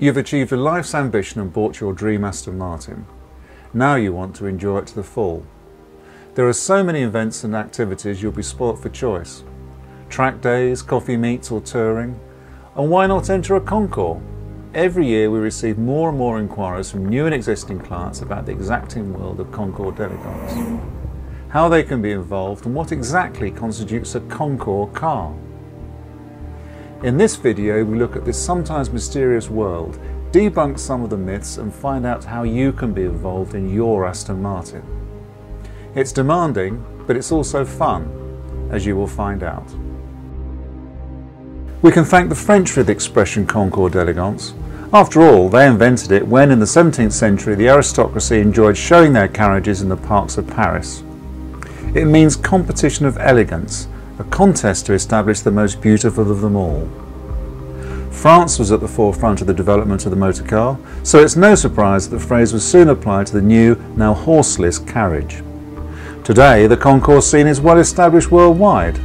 You've achieved a life's ambition and bought your dream Aston Martin. Now you want to enjoy it to the full. There are so many events and activities you'll be spoilt for choice. Track days, coffee meets or touring. And why not enter a concours? Every year we receive more and more inquiries from new and existing clients about the exacting world of concours d'elegance, how they can be involved and what exactly constitutes a concours car. In this video we look at this sometimes mysterious world, debunk some of the myths and find out how you can be involved in your Aston Martin. It's demanding, but it's also fun, as you will find out. We can thank the French for the expression concours d'elegance. After all, they invented it when, in the 17th century, the aristocracy enjoyed showing their carriages in the parks of Paris. It means competition of elegance, a contest to establish the most beautiful of them all. France was at the forefront of the development of the motor car, so it's no surprise that the phrase was soon applied to the new, now horseless, carriage. Today, the concours scene is well established worldwide,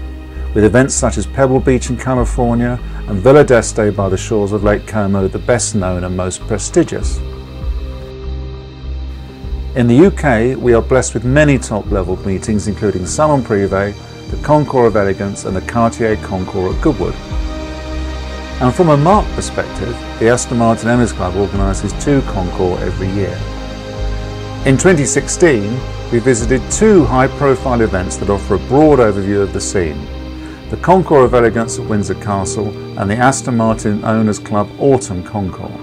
with events such as Pebble Beach in California and Villa d'Este by the shores of Lake Como the best known and most prestigious. In the UK we are blessed with many top level meetings including Salon Privé, the Concours of Elegance and the Cartier Concours at Goodwood. And from a Mark perspective, the Aston Martin Owners Club organises two concours every year. In 2016 we visited two high profile events that offer a broad overview of the scene: the Concours of Elegance at Windsor Castle and the Aston Martin Owners Club Autumn Concours.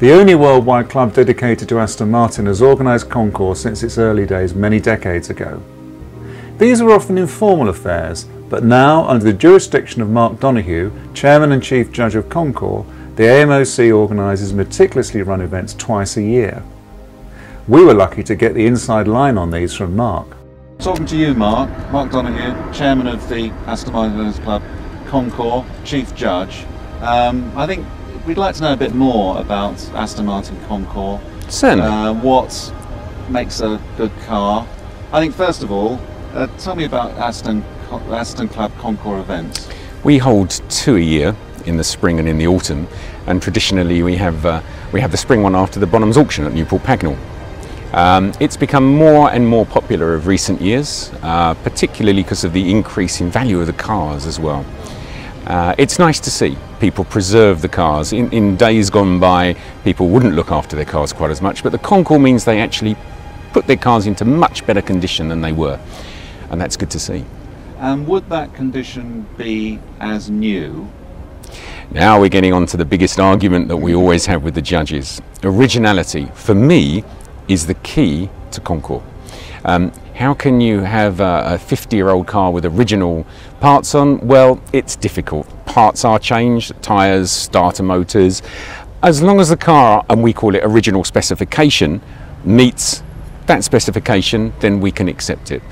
The only worldwide club dedicated to Aston Martin has organised concours since its early days many decades ago. These were often informal affairs, but now, under the jurisdiction of Mark Donoghue, Chairman and Chief Judge of Concours, the AMOC organises meticulously run events twice a year. We were lucky to get the inside line on these from Mark. Talking to you, Mark Donoghue, Chairman of the Aston Martin Owners Club, Concours, Chief Judge. I think we'd like to know a bit more about Aston Martin Concours. Certainly. What makes a good car? I think first of all, tell me about Aston Club Concours events. We hold two a year, in the spring and in the autumn, and traditionally we have the spring one after the Bonhams auction at Newport Pagnell. It's become more and more popular of recent years, particularly because of the increase in value of the cars as well. It's nice to see people preserve the cars. In days gone by, people wouldn't look after their cars quite as much, but the concours means they actually put their cars into much better condition than they were, and that's good to see. And would that condition be as new? Now we're getting on to the biggest argument that we always have with the judges. Originality, for me, is the key to concours. How can you have a 50-year-old car with original parts on? Well, it's difficult. Parts are changed, tyres, starter motors. As long as the car, and we call it original specification, meets that specification, then we can accept it.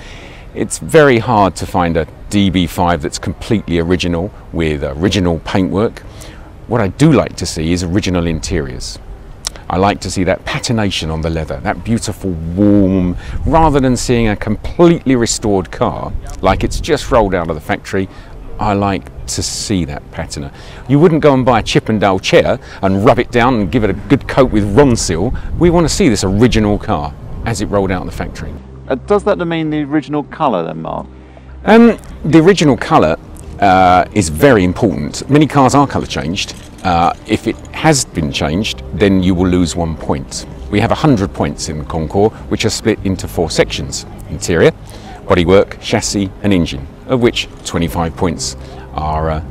It's very hard to find a DB5 that's completely original with original paintwork. What I do like to see is original interiors. I like to see that patination on the leather, that beautiful warm, rather than seeing a completely restored car like it's just rolled out of the factory. I like to see that patina. You wouldn't go and buy a Chippendale chair and rub it down and give it a good coat with Ronseal. We want to see this original car as it rolled out of the factory. Does that mean the original colour then, Mark? The original colour is very important. Many cars are colour changed. If it has been changed, then you will lose 1 point. We have 100 points in the concours, which are split into 4 sections: interior, bodywork, chassis and engine, of which 25 points are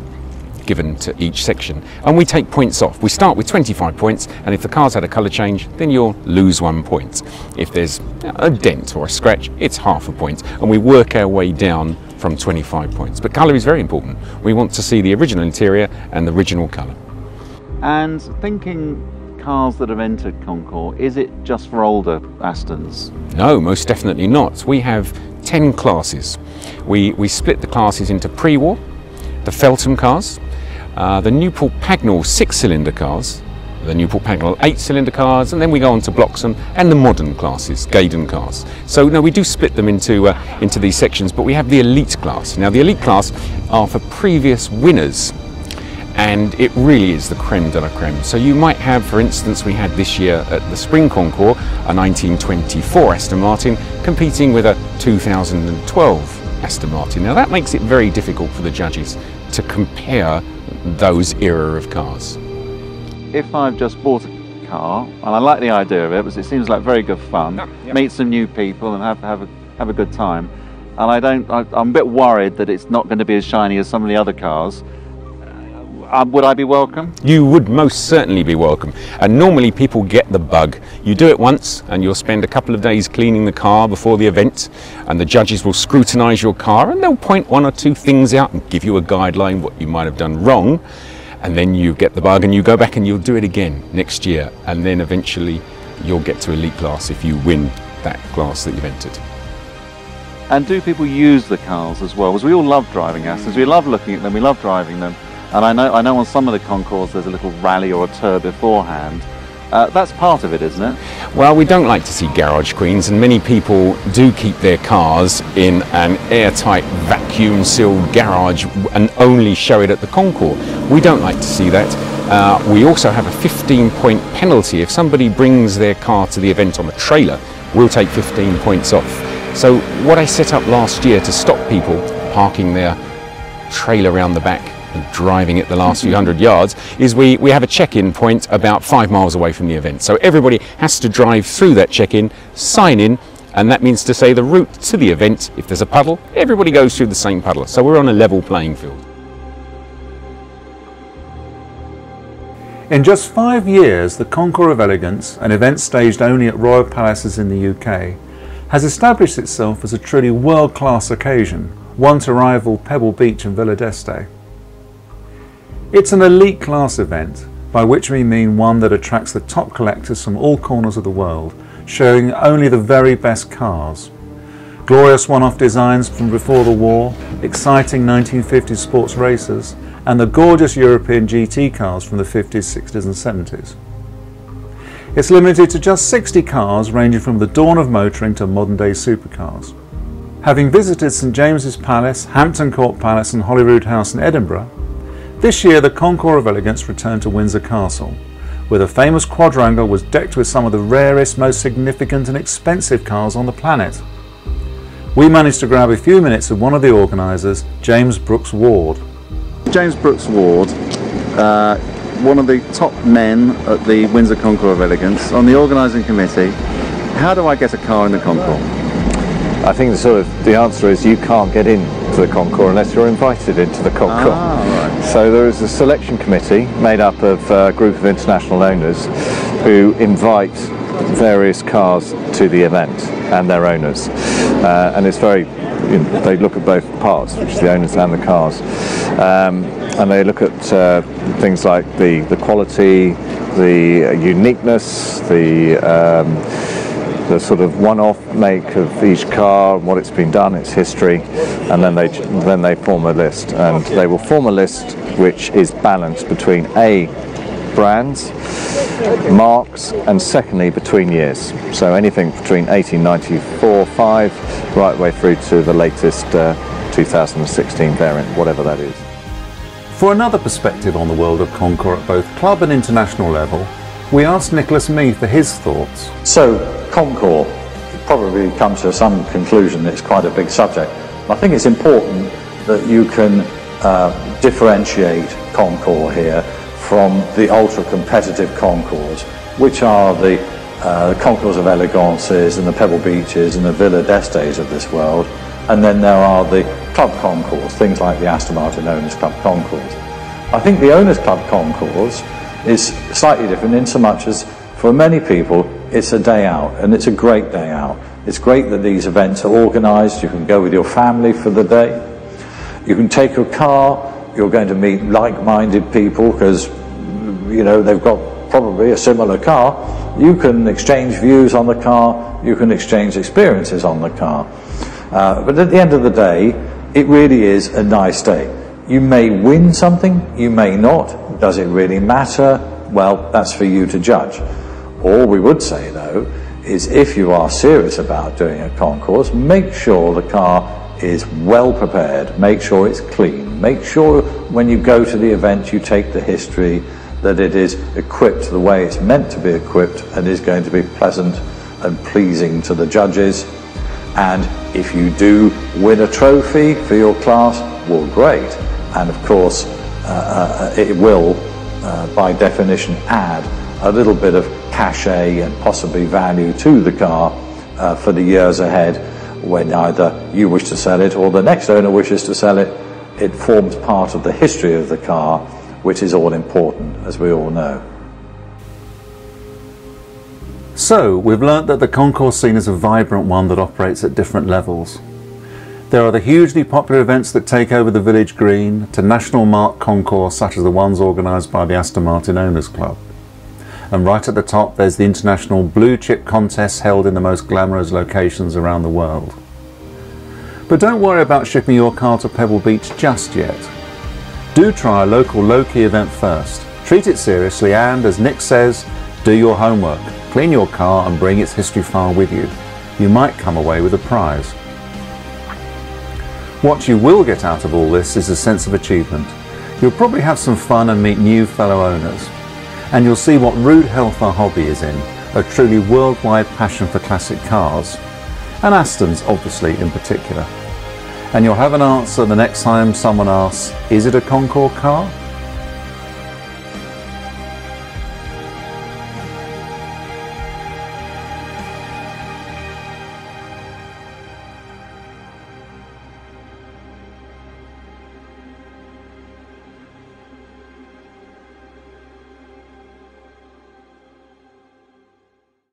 given to each section. And we take points off. We start with 25 points, and if the car's had a colour change, then you'll lose 1 point. If there's a dent or a scratch, it's half a point, and we work our way down from 25 points. But colour is very important. We want to see the original interior and the original colour. And thinking cars that have entered concours, is it just for older Astons? No, most definitely not. We have 10 classes. We split the classes into pre-war, the Feltham cars, the Newport Pagnell 6-cylinder cars, the Newport Pagnell 8-cylinder cars, and then we go on to Bloxham and the modern classes, Gaydon class. So no, we do split them into these sections, but we have the elite class. Now the elite class are for previous winners, and it really is the creme de la creme. So you might have, for instance, we had this year at the Spring Concours a 1924 Aston Martin competing with a 2012 Aston Martin. Now that makes it very difficult for the judges to compare those era of cars. If I've just bought a car, and I like the idea of it because it seems like very good fun, meet some new people and have a good time, and I'm a bit worried that it's not going to be as shiny as some of the other cars, would I be welcome? You would most certainly be welcome, and normally people get the bug. You do it once and you'll spend a couple of days cleaning the car before the event, and the judges will scrutinise your car and they'll point one or two things out and give you a guideline what you might have done wrong, and then you get the bug and you go back and you'll do it again next year, and then eventually you'll get to elite class if you win that class that you've entered. And do people use the cars as well? Because we all love driving Astons, we love looking at them, we love driving them. And I know on some of the concours there's a little rally or a tour beforehand. That's part of it, isn't it? Well, we don't like to see garage queens, and many people do keep their cars in an airtight, vacuum-sealed garage and only show it at the concours. We don't like to see that. We also have a 15-point penalty. If somebody brings their car to the event on a trailer, we'll take 15 points off. So what I set up last year to stop people parking their trailer around the back and driving it the last few hundred yards is we have a check-in point about 5 miles away from the event. So everybody has to drive through that check-in, sign in, and that means to say the route to the event. If there's a puddle, everybody goes through the same puddle. So we're on a level playing field. In just 5 years, the Concours of Elegance, an event staged only at royal palaces in the UK, has established itself as a truly world-class occasion, one to rival Pebble Beach and Villa d'Este. It's an elite class event, by which we mean one that attracts the top collectors from all corners of the world, showing only the very best cars. Glorious one-off designs from before the war, exciting 1950s sports racers, and the gorgeous European GT cars from the 50s, 60s and 70s. It's limited to just 60 cars, ranging from the dawn of motoring to modern-day supercars. Having visited St James's Palace, Hampton Court Palace and Holyrood House in Edinburgh, this year the Concours of Elegance returned to Windsor Castle, where the famous quadrangle was decked with some of the rarest, most significant and expensive cars on the planet. We managed to grab a few minutes with one of the organisers, James Brooks Ward. James Brooks Ward, one of the top men at the Windsor Concours of Elegance, on the organising committee. How do I get a car in the concours? I think the answer is you can't get in to the concours unless you're invited into the concours. Ah, right. So there is a selection committee made up of a group of international owners who invite various cars to the event and their owners, and it's very, they look at both parts, which is the owners and the cars, and they look at things like the quality, the uniqueness, the sort of one-off make of each car, what it's been done, its history, and then they form a list, and they will form a list which is balanced between A, brands, marks, and secondly between years. So anything between 1894, 5, right way through to the latest 2016 variant, whatever that is. For another perspective on the world of Concours at both club and international level, we asked Nicholas Mee for his thoughts. So, Concours, you've probably come to some conclusion that it's quite a big subject. I think it's important that you can differentiate Concours here from the ultra-competitive concours, which are the Concours of Elegances and the Pebble Beaches and the Villa d'Estes of this world, and then there are the club concours, things like the Aston Martin Owners Club concours. I think the Owners Club concours is slightly different in so much as for many people it's a day out, and it's a great day out. It's great that these events are organised. You can go with your family for the day, you can take your car, you're going to meet like-minded people because you know they've got probably a similar car. You can exchange views on the car, you can exchange experiences on the car, but at the end of the day it really is a nice day. You may win something, you may not. Does it really matter? well, that's for you to judge. All we would say, though, is if you are serious about doing a concours, make sure the car is well prepared, make sure it's clean, make sure when you go to the event you take the history, that it is equipped the way it's meant to be equipped and is going to be pleasant and pleasing to the judges. And if you do win a trophy for your class, well, great. And of course, it will, by definition, add a little bit of cachet and possibly value to the car for the years ahead, when either you wish to sell it or the next owner wishes to sell it. It forms part of the history of the car, which is all important, as we all know. So, we've learnt that the concours scene is a vibrant one that operates at different levels. There are the hugely popular events that take over the village green, to national mark concours such as the ones organised by the Aston Martin Owners Club. And right at the top there's the international blue chip contests held in the most glamorous locations around the world. But don't worry about shipping your car to Pebble Beach just yet. Do try a local low-key event first, treat it seriously and, as Nick says, do your homework, clean your car and bring its history file with you. You might come away with a prize. What you will get out of all this is a sense of achievement. You'll probably have some fun and meet new fellow owners. And you'll see what rude health our hobby is in, a truly worldwide passion for classic cars, and Aston's obviously in particular. And you'll have an answer the next time someone asks, is it a Concours car?